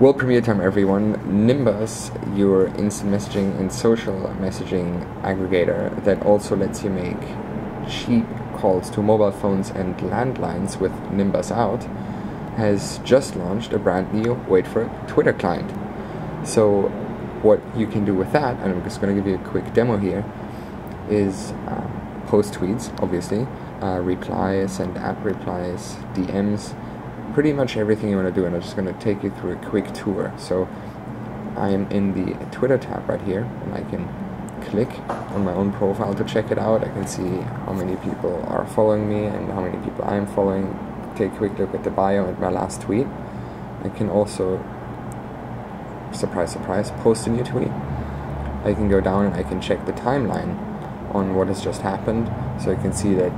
World premiere time, everyone. Nimbuzz, your instant messaging and social messaging aggregator that also lets you make cheap calls to mobile phones and landlines with Nimbuzz out, has just launched a brand new, wait for it, Twitter client. So what you can do with that, and I'm just going to give you a quick demo here, is post tweets, obviously, replies, send app replies, DMs, pretty much everything you want to do, and I'm just going to take you through a quick tour. So I am in the Twitter tab right here, and I can click on my own profile to check it out. I can see how many people are following me and how many people I'm following. Take a quick look at the bio and my last tweet. I can also, surprise, surprise, post a new tweet. I can go down and I can check the timeline on what has just happened, so I can see that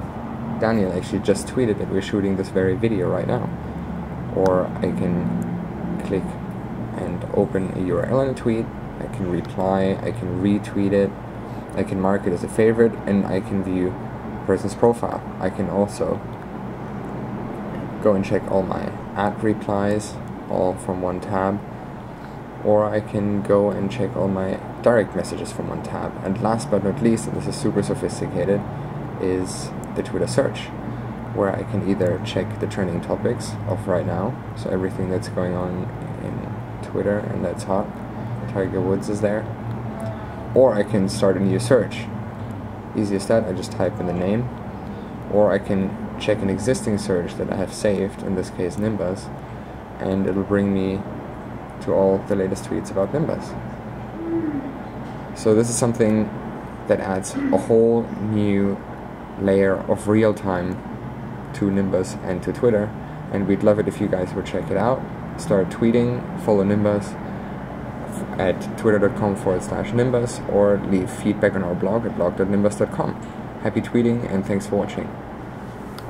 Daniel actually just tweeted that we're shooting this very video right now. Or I can click and open a URL in a tweet, I can reply, I can retweet it, I can mark it as a favorite, and I can view the person's profile. I can also go and check all my ad replies, all from one tab, or I can go and check all my direct messages from one tab. And last but not least, and this is super sophisticated, is the Twitter search, where I can either check the trending topics of right now, so everything that's going on in Twitter and that's hot, Tiger Woods is there, or I can start a new search. Easiest that, I just type in the name, or I can check an existing search that I have saved, in this case Nimbuzz, and it'll bring me to all the latest tweets about Nimbuzz. So this is something that adds a whole new layer of real time to Nimbuzz and to Twitter, and we'd love it if you guys would check it out. Start tweeting, follow Nimbuzz at twitter.com/Nimbuzz, or leave feedback on our blog at blog.nimbuzz.com. Happy tweeting, and thanks for watching.